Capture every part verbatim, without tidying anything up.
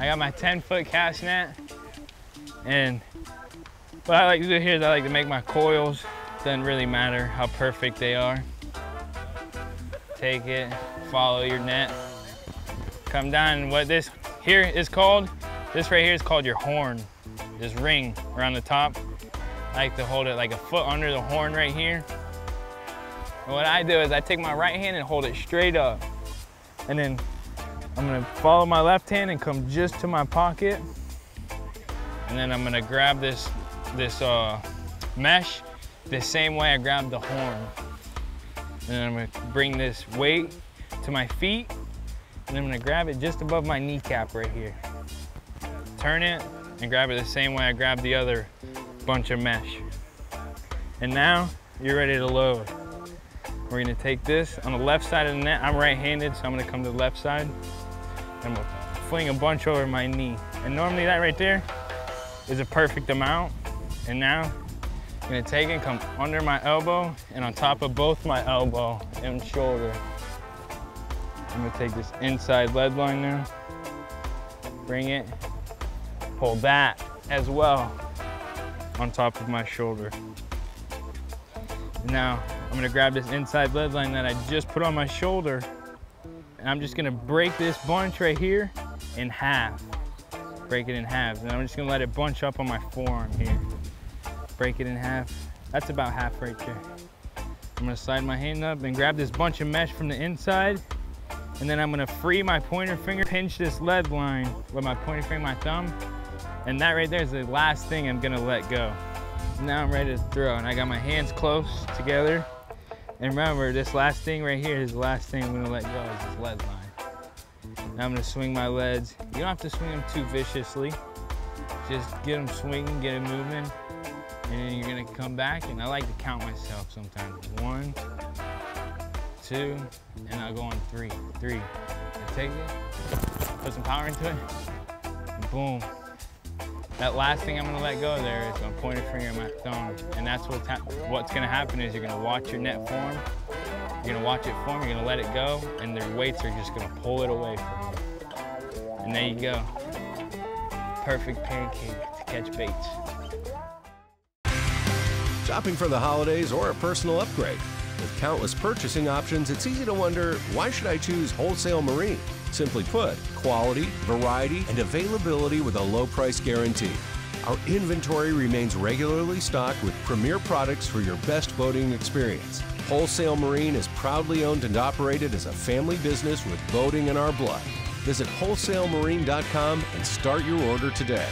I got my ten foot cast net, and what I like to do here is I like to make my coils. Doesn't really matter how perfect they are. Take it, follow your net, come down, and what this here is called, this right here is called your horn, this ring around the top. I like to hold it like a foot under the horn right here. And what I do is I take my right hand and hold it straight up. And then I'm gonna follow my left hand and come just to my pocket. And then I'm gonna grab this, this uh, mesh the same way I grabbed the horn. And then I'm gonna bring this weight to my feet, and I'm gonna grab it just above my kneecap right here. Turn it and grab it the same way I grabbed the other bunch of mesh. And now you're ready to load. We're gonna take this on the left side of the net. I'm right-handed, so I'm gonna come to the left side. I'm gonna fling a bunch over my knee. And normally that right there is a perfect amount. And now I'm gonna take it and come under my elbow and on top of both my elbow and shoulder. I'm gonna take this inside lead line now, bring it, pull that as well on top of my shoulder. Now, I'm gonna grab this inside lead line that I just put on my shoulder, and I'm just gonna break this bunch right here in half. Break it in halves, and I'm just gonna let it bunch up on my forearm here. Break it in half. That's about half right there. I'm gonna slide my hand up and grab this bunch of mesh from the inside, and then I'm gonna free my pointer finger, pinch this lead line with my pointer finger, my thumb, and that right there is the last thing I'm gonna let go. Now I'm ready to throw, and I got my hands close together. And remember, this last thing right here is the last thing I'm gonna let go, is this lead line. Now I'm gonna swing my leads. You don't have to swing them too viciously. Just get them swinging, get them moving, and then you're gonna come back, and I like to count myself sometimes. One, two, and I'll go on three. Three, I take it, put some power into it, and boom. That last thing I'm gonna let go there is my pointer finger and my thumb. And that's what's, what's gonna happen is you're gonna watch your net form, you're gonna watch it form, you're gonna let it go, and their weights are just gonna pull it away from you. And there you go. Perfect pancake to catch baits. Shopping for the holidays or a personal upgrade. With countless purchasing options, it's easy to wonder, why should I choose Wholesale Marine? Simply put, quality, variety, and availability with a low price guarantee. Our inventory remains regularly stocked with premier products for your best boating experience. Wholesale Marine is proudly owned and operated as a family business with boating in our blood. Visit wholesale marine dot com and start your order today.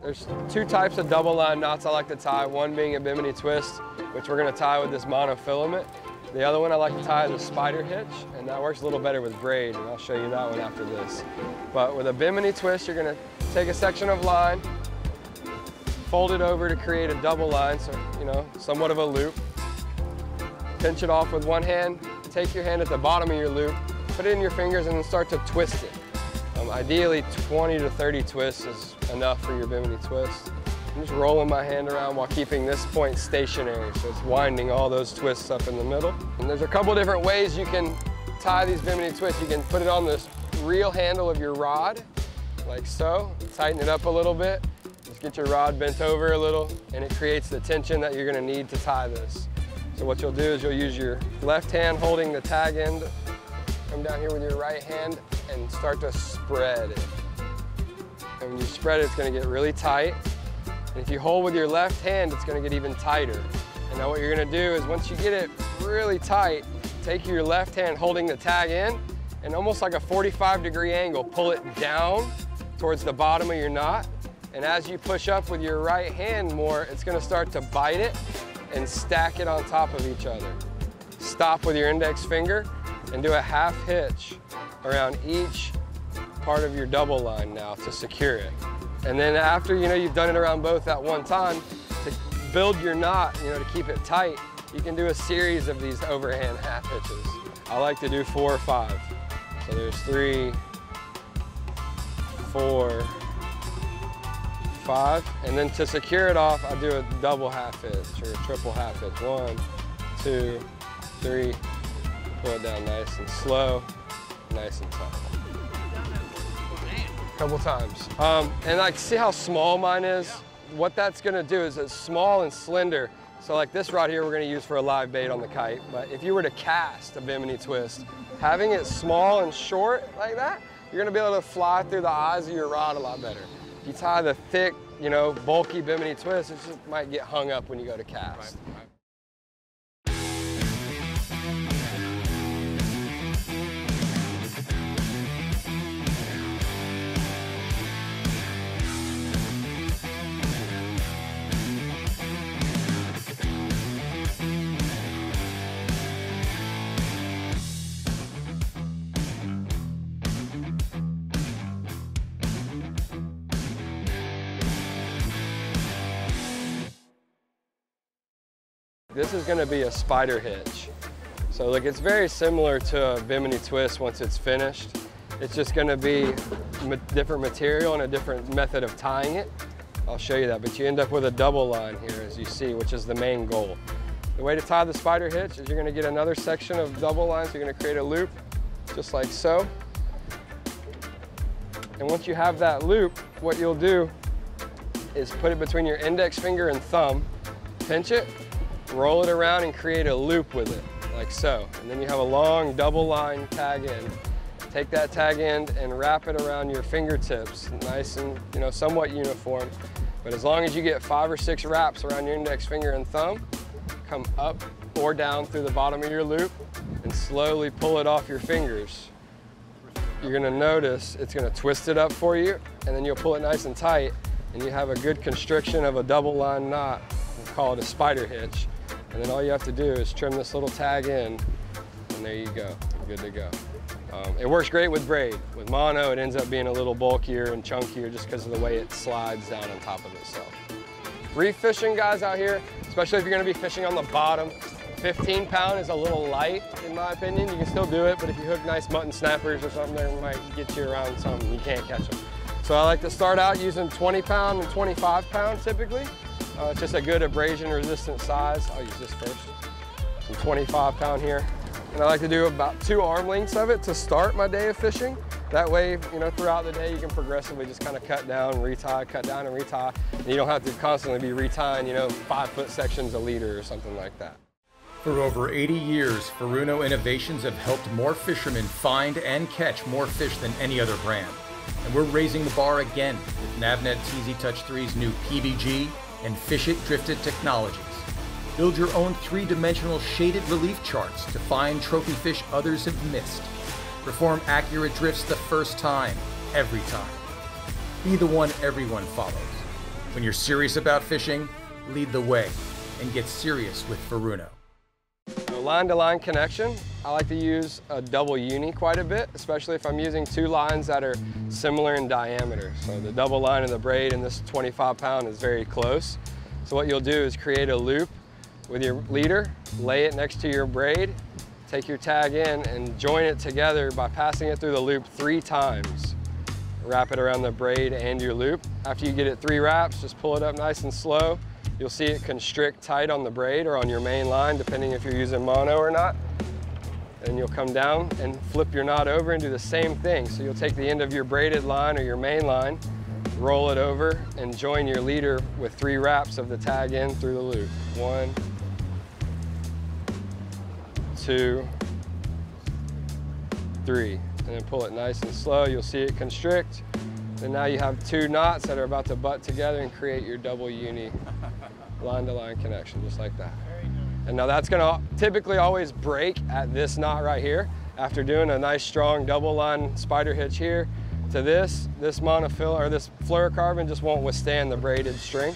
There's two types of double line knots I like to tie, one being a Bimini Twist, which we're going to tie with this monofilament. The other one I like to tie is a spider hitch, and that works a little better with braid, and I'll show you that one after this. But with a Bimini Twist, you're going to take a section of line, fold it over to create a double line, so, you know, somewhat of a loop. Pinch it off with one hand, take your hand at the bottom of your loop, put it in your fingers, and then start to twist it. Um, ideally, twenty to thirty twists is enough for your Bimini Twist. I'm just rolling my hand around while keeping this point stationary, so it's winding all those twists up in the middle. And there's a couple different ways you can tie these Bimini Twists. You can put it on this reel handle of your rod, like so. Tighten it up a little bit. Just get your rod bent over a little, and it creates the tension that you're going to need to tie this. So what you'll do is you'll use your left hand holding the tag end. Come down here with your right hand and start to spread it. And when you spread it, it's going to get really tight. And if you hold with your left hand, it's going to get even tighter. And now what you're going to do is once you get it really tight, take your left hand holding the tag in and almost like a forty-five degree angle, pull it down towards the bottom of your knot. And as you push up with your right hand more, it's going to start to bite it and stack it on top of each other. Stop with your index finger and do a half hitch around each part of your double line now to secure it. And then after, you know, you've done it around both at one time, to build your knot, you know, to keep it tight, you can do a series of these overhand half hitches. I like to do four or five. So there's three, four, five, and then to secure it off, I do a double half hitch or a triple half hitch. One, two, three, pull it down nice and slow. nice and tight. A couple times. Um, and like, see how small mine is? What that's gonna do is it's small and slender. So like this rod here, we're gonna use for a live bait on the kite. But if you were to cast a Bimini Twist, having it small and short like that, you're gonna be able to fly through the eyes of your rod a lot better. If you tie the thick, you know, bulky Bimini Twist, it just might get hung up when you go to cast. Right, right. This is gonna be a spider hitch. So like, it's very similar to a Bimini Twist once it's finished. It's just gonna be ma different material and a different method of tying it. I'll show you that, but you end up with a double line here, as you see, which is the main goal. The way to tie the spider hitch is you're gonna get another section of double lines. You're gonna create a loop, just like so. And once you have that loop, what you'll do is put it between your index finger and thumb, pinch it, roll it around and create a loop with it, like so. And then you have a long double line tag end. Take that tag end and wrap it around your fingertips, nice and, you know, somewhat uniform. But as long as you get five or six wraps around your index finger and thumb, come up or down through the bottom of your loop and slowly pull it off your fingers. You're gonna notice it's gonna twist it up for you, and then you'll pull it nice and tight, and you have a good constriction of a double line knot. We'll call it a spider hitch. And then all you have to do is trim this little tag in, and there you go, you're good to go. Um, it works great with braid. With mono, it ends up being a little bulkier and chunkier just because of the way it slides down on top of itself. Reef fishing, guys, out here, especially if you're gonna be fishing on the bottom, fifteen pound is a little light, in my opinion. You can still do it, but if you hook nice mutton snappers or something, they might get you around something, you can't catch them. So I like to start out using twenty pound and twenty-five pound typically. Uh, it's just a good abrasion resistant size. I'll use this first. Some twenty-five pound here. And I like to do about two arm lengths of it to start my day of fishing. That way, you know, throughout the day, you can progressively just kind of cut down, retie, cut down and retie. And you don't have to constantly be retying, you know, five foot sections a leader or something like that. For over eighty years, Furuno innovations have helped more fishermen find and catch more fish than any other brand. And we're raising the bar again with Navnet T Z Touch three's new P B G and Fish It Drifted technologies. Build your own three-dimensional shaded relief charts to find trophy fish others have missed. Perform accurate drifts the first time, every time. Be the one everyone follows. When you're serious about fishing, lead the way and get serious with Furuno. Line-to-line connection, I like to use a double uni quite a bit, especially if I'm using two lines that are similar in diameter. So the double line and the braid in this twenty-five pound is very close. So what you'll do is create a loop with your leader, lay it next to your braid, take your tag in and join it together by passing it through the loop three times. Wrap it around the braid and your loop. After you get it three wraps, just pull it up nice and slow. You'll see it constrict tight on the braid or on your main line, depending if you're using mono or not. And you'll come down and flip your knot over and do the same thing. So you'll take the end of your braided line or your main line, roll it over and join your leader with three wraps of the tag end through the loop. One, two, three. And then pull it nice and slow. You'll see it constrict. And now you have two knots that are about to butt together and create your double uni line-to-line connection, just like that. And now that's gonna typically always break at this knot right here. After doing a nice strong double line spider hitch here to this, this monofil or this fluorocarbon just won't withstand the braided string.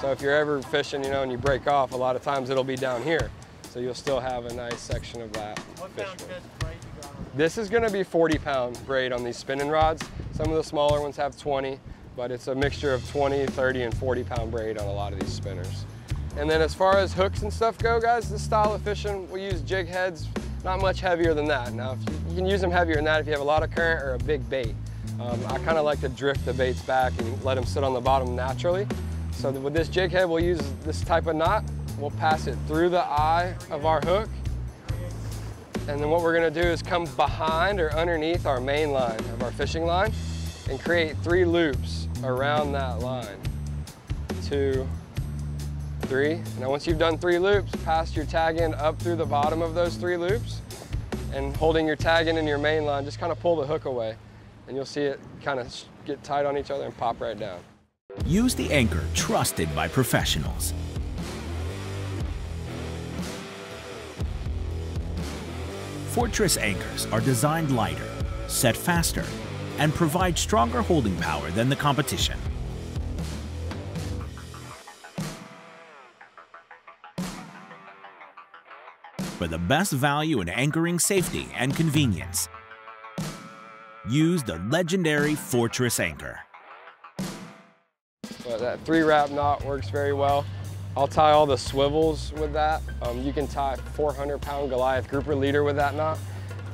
So if you're ever fishing, you know, and you break off, a lot of times it'll be down here. So you'll still have a nice section of that. What pound braid you got on? This is gonna be forty pound braid on these spinning rods. Some of the smaller ones have twenty. But it's a mixture of twenty, thirty, and forty pound braid on a lot of these spinners. And then as far as hooks and stuff go, guys, this style of fishing, we use jig heads, not much heavier than that. Now, if you, you can use them heavier than that if you have a lot of current or a big bait. Um, I kind of like to drift the baits back and let them sit on the bottom naturally. So with this jig head, we'll use this type of knot. We'll pass it through the eye of our hook, And then what we're gonna do is come behind or underneath our main line of our fishing line and create three loops around that line. Two, three. Now once you've done three loops, pass your tag end up through the bottom of those three loops, and holding your tag end in your main line, just kind of pull the hook away and you'll see it kind of get tight on each other and pop right down. Use the anchor trusted by professionals. Fortress anchors are designed lighter, set faster, and provide stronger holding power than the competition. For the best value in anchoring safety and convenience, use the legendary Fortress anchor. But that three wrap knot works very well. I'll tie all the swivels with that. Um, you can tie a four hundred pound Goliath Grouper leader with that knot.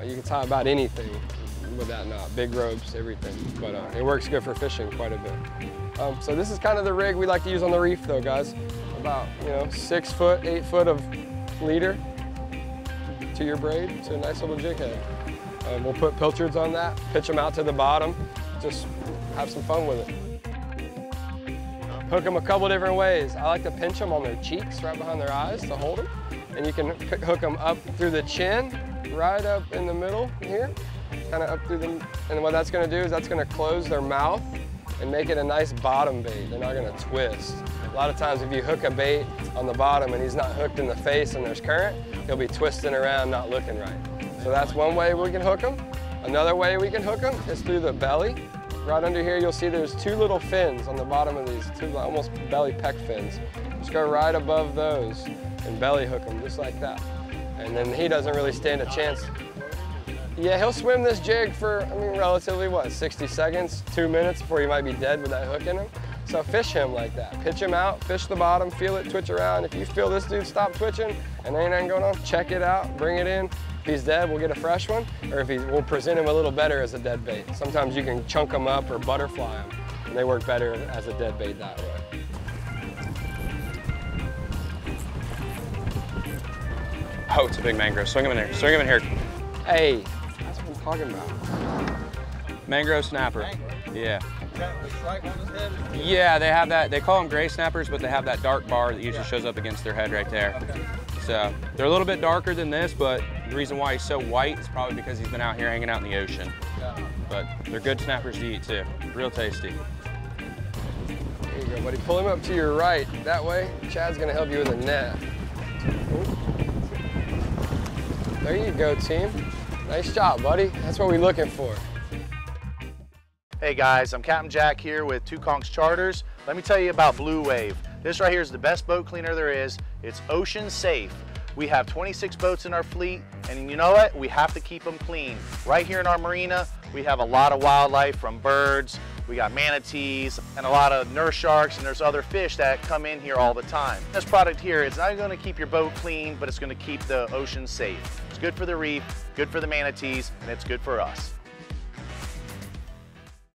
Uh, you can tie about anything with that knot, big ropes, everything. But uh, it works good for fishing quite a bit. Um, so this is kind of the rig we like to use on the reef though, guys. About, you know, six foot, eight foot of leader to your braid, so a nice little jig head. Um, we'll put pilchards on that, pitch them out to the bottom, just have some fun with it. Hook them a couple different ways. I like to pinch them on their cheeks, right behind their eyes to hold them. And you can hook them up through the chin, right up in the middle here, kind of up through them. And what that's gonna do is that's gonna close their mouth and make it a nice bottom bait. They're not gonna twist. A lot of times if you hook a bait on the bottom and he's not hooked in the face and there's current, he'll be twisting around, not looking right. So that's one way we can hook them. Another way we can hook them is through the belly. Right under here, you'll see there's two little fins on the bottom of these, two almost belly peck fins. Just go right above those and belly hook them just like that. And then he doesn't really stand a chance. Yeah, he'll swim this jig for, I mean, relatively, what, sixty seconds, two minutes before you might be dead with that hook in him. So fish him like that. Pitch him out, fish the bottom, feel it twitch around. If you feel this dude stop twitching and there ain't nothing going on, check it out, bring it in. If he's dead, we'll get a fresh one, or if he's, we'll present him a little better as a dead bait. Sometimes you can chunk them up or butterfly them, and they work better as a dead bait that way. Oh, it's a big mangrove. Swing him in here. Swing him in here. Hey, that's what I'm talking about. Mangrove snapper. Mangrove. Yeah. Yeah, they have that. They call them gray snappers, but they have that dark bar that usually shows up against their head right there. Okay. So they're a little bit darker than this, but the reason why he's so white is probably because he's been out here hanging out in the ocean. Yeah. But they're good snappers to eat too, real tasty. There you go, buddy. Pull him up to your right. That way, Chad's gonna help you with the net. Ooh. There you go, team. Nice job, buddy. That's what we're looking for. Hey guys, I'm Captain Jack here with Two Conchs Charters. Let me tell you about Blue Wave. This right here is the best boat cleaner there is. It's ocean safe. We have twenty-six boats in our fleet, and you know what? We have to keep them clean. Right here in our marina, we have a lot of wildlife, from birds, we got manatees, and a lot of nurse sharks, and there's other fish that come in here all the time. This product here, it's not gonna keep your boat clean, but it's gonna keep the ocean safe. It's good for the reef, good for the manatees, and it's good for us.